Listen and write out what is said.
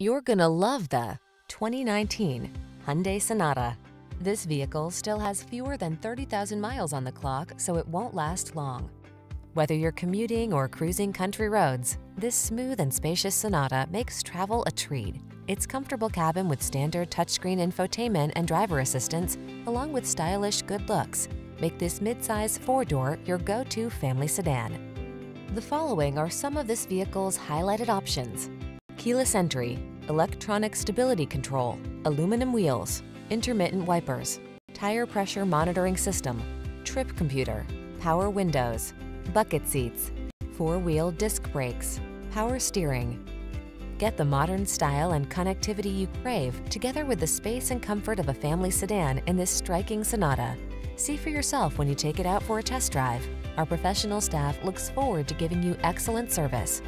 You're gonna love the 2019 Hyundai Sonata. This vehicle still has fewer than 30,000 miles on the clock, so it won't last long. Whether you're commuting or cruising country roads, this smooth and spacious Sonata makes travel a treat. Its comfortable cabin with standard touchscreen infotainment and driver assistance, along with stylish good looks, make this midsize four-door your go-to family sedan. The following are some of this vehicle's highlighted options: keyless entry, electronic stability control, aluminum wheels, intermittent wipers, tire pressure monitoring system, trip computer, power windows, bucket seats, four-wheel disc brakes, power steering. Get the modern style and connectivity you crave, together with the space and comfort of a family sedan in this striking Sonata. See for yourself when you take it out for a test drive. Our professional staff looks forward to giving you excellent service.